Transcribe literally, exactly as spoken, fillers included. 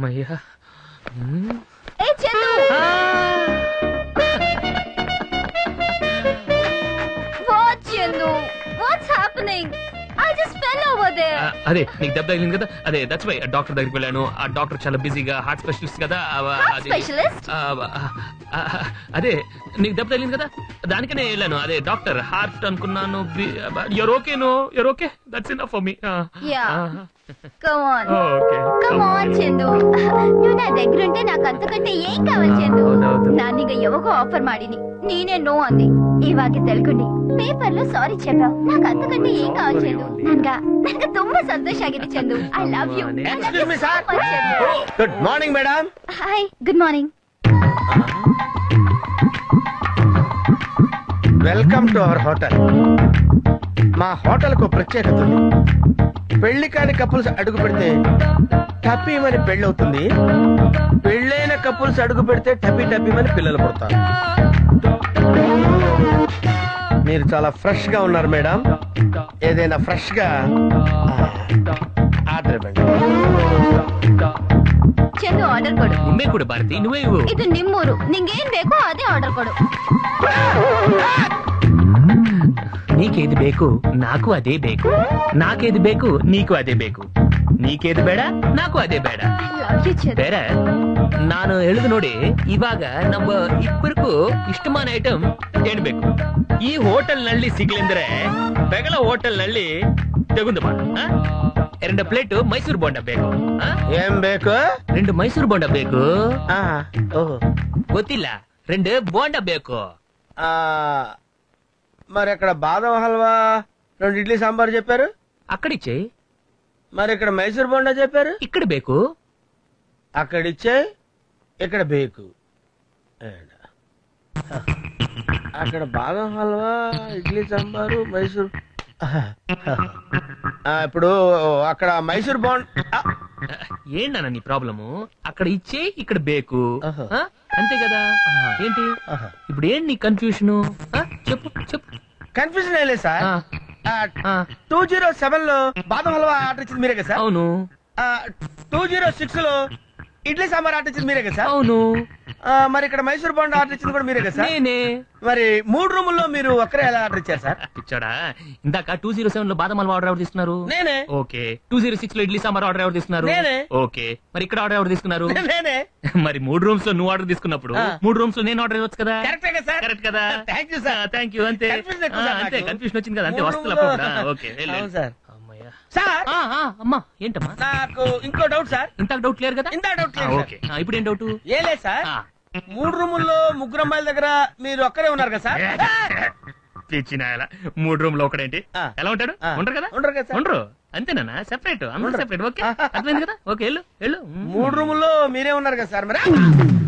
అమ్మయ్యా. అదే నీకు దెబ్బ తగిలింది కదా, అదే దట్స్ వై డాక్టర్ దగ్గరికి వెళ్ళాను. ఆ డాక్టర్ చాలా బిజీగా, హార్ట్ స్పెషలిస్ట్ కదా. అదే నీకు దెబ్బ తగిలింది కదా, దానికే నేను వెళ్ళాను. అదే డాక్టర్ హార్ట్ అనుకున్నాను. You're okay no you're okay that's enough for me. Come on. Oh, okay. Come on, Chendu. You na degrunte na kantakante yen kaval Chendu. Naniga evago offer maadini. Neene no andi. Ivagi telugundi. Paper lo sorry cheppav. Na kantakante yen kaval Chendu. Nanga nanga tumba santosh agidi Chendu. I love you. Excuse me, sir. Good morning, madam. Hi. Good morning. Welcome to our hotel. మా hotel కు ప్రత్యేకత ఉంది. పెళ్లి కాని couples అడుగు పెడితే టపీమని పెళ్లి అవుతుంది, పెళ్ళైన కపుల్స్ అడుగు పెడితే టపీ టపీమని పిల్లలు పుడతారు. మీరు చాలా ఫ్రెష్ గా ఉన్నారు మేడం, ఏదైనా ఫ్రెష్ గా ఆర్డర్ ఇవ్వండి. చెందు ఆర్డర్ కొడు. నిమ్మే కొడు భారతి, నువ్వే ఇవ్వు. ఇది నిమ్మూరు, నీకేం బేకో అదే ఆర్డర్ కొడు. నీకేది బేకు నాకు అదే బేకు, నాకేది బేకు నీకు అదే బేకు, నీకేది ಬೇಡ నాకు ಅದೇ ಬೇಡ. ಬೇರೆ ನಾನು ಹೇಳಿದ ನೋಡಿ, ಇವಾಗ ನಮ್ಮ ಇಬ್ಬರಿಗೂ ಇಷ್ಟಮಾನ ಐಟಮ್ ಏನು ಬೇಕು ಈ ಹೋಟೆಲ್ನಲ್ಲಿ ಸಿಗ್ಲಿಂದ್ರೆ ಬೆಗಲ ಹೋಟೆಲ್ನಲ್ಲಿ ತೆಗೆದು ಮಾಡ. ಎರಡು ಪ್ಲೇಟ್ ಮೈಸೂರು ಬೋಂಡಾ ಬೇಕು. ಏನ್ ಬೇಕು? రెండు ಮೈಸೂರು ಬೋಂಡಾ ಬೇಕು. ಗೊತ್ತಿಲ್ಲ, రెండు ಬೋಂಡಾ ಬೇಕು. మరి అక్కడ బాదం హల్వా, రెండు ఇడ్లీ సాంబార్ చెప్పారు, అక్కడిచ్చేయి. మరి ఇక్కడ మైసూర్ బోండా చెప్పారు, ఇక్కడ బేకు. అక్కడిచ్చేయి, ఇక్కడ బేకు. అక్కడ బాదం హల్వా, ఇడ్లీ సాంబారు, మైసూర్. ఇప్పుడు అక్కడ మైసూర్ బోండా ఏంటన్నా నీ ప్రాబ్లము? అక్కడ ఇచ్చే ఇక్కడ బేకు, అంతే కదా. ఏంటి ఇప్పుడు ఏంటి నీ కన్ఫ్యూషన్? చెప్పు చెప్పు. కన్ఫ్యూజన్ అయ్యలే సార్, టూ జీరో సెవెన్ లో బాదం హల్వా ఆర్డర్ ఇచ్చింది మీరే కదా సార్? అవును. టూ జీరో సిక్స్ లో ఇడ్లీ సాంబార్ ఆర్డర్ ఇచ్చింది మీరే కదా సార్? అవును. మరి ఇక్కడ మైసూర్ బోండా ఆర్డర్ ఇచ్చింది కూడా మీరే కదా సార్? నేనే. మరి మూడు రూముల్లో మీరు ఒక్కరే ఎలా ఆర్డర్ ఇచ్చారు సార్? పిచ్చాడా, ఇందాక టూ జీరో సెవెన్ లో బాదం హల్వా ఆర్డర్ ఎవరు తీసుకున్నారు? నేనే. ఓకే. టూ జీరో సిక్స్ లో ఇడ్లీ సాంబార్ ఆర్డర్ ఎవరు తీసుకున్నారు? నేనే. ఓకే. మరి ఇక్కడ ఆర్డర్ ఎవరు తీసుకున్నారు? నేనే. మరి మూడు రూమ్స్ లో నువ్వు ఆర్డర్ తీసుకున్నప్పుడు మూడు రూమ్స్ లో నేను ఆర్డర్ ఇవ్వచ్చు కదా? కరెక్ట్ సార్, కరెక్ట్ కదా. Thank you sir, thank you. అంతే అంతే, కన్ఫ్యూజన్ వచ్చింది కదా, అంతే వస్తువులు. Okay sir. సార్ అమ్మా ఏంటమ్మా? నాకు ఇంకో డౌట్ సార్. ఇంత డౌట్ క్లియర్ కదా? ఇంత డౌట్ క్లియర్. ఓకే. ఇప్పుడు ఏం డౌట్? ఏం లేదు సార్, మూడు రూముల్లో ముగ్గురు అమ్మాయిల దగ్గర మీరు ఒక్కరే ఉన్నారు కదా సార్? తెచ్చిన మూడు రూమ్లో ఒకడేంటి, ఎలా ఉంటాడు? ఉండరు కదా? ఉండరు కదా? ఉండరు. అంతేనా? సెపరేట్, అందరూ సెపరేట్. ఓకే, అర్థమైంది కదా. ఓకే వెళ్ళు వెళ్ళు. మూడు రూముల్లో మీరే ఉన్నారు కదా సార్? మరి